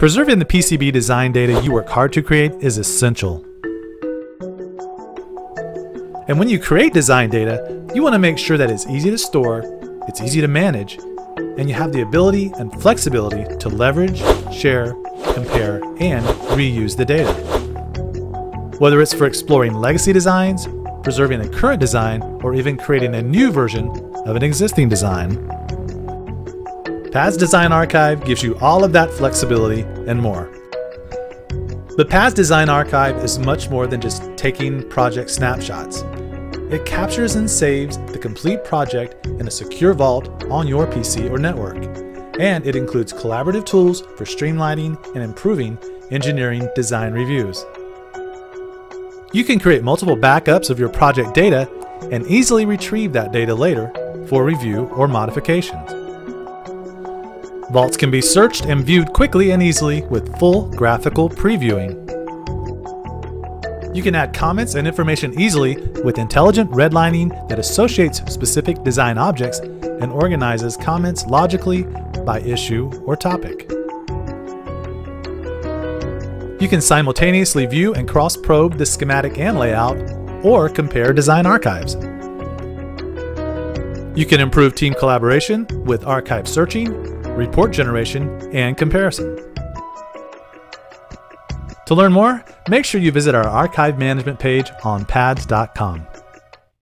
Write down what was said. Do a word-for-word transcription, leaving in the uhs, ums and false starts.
Preserving the P C B design data you work hard to create is essential. And when you create design data, you want to make sure that it's easy to store, it's easy to manage, and you have the ability and flexibility to leverage, share, compare, and reuse the data. Whether it's for exploring legacy designs, preserving a current design, or even creating a new version of an existing design, PADS Design Archive gives you all of that flexibility and more. The PADS Design Archive is much more than just taking project snapshots. It captures and saves the complete project in a secure vault on your P C or network, and it includes collaborative tools for streamlining and improving engineering design reviews. You can create multiple backups of your project data and easily retrieve that data later for review or modifications. Vaults can be searched and viewed quickly and easily with full graphical previewing. You can add comments and information easily with intelligent redlining that associates specific design objects and organizes comments logically by issue or topic. You can simultaneously view and cross-probe the schematic and layout, or compare design archives. You can improve team collaboration with archive searching, report generation, and comparison. To learn more, make sure you visit our archive management page on pads dot com.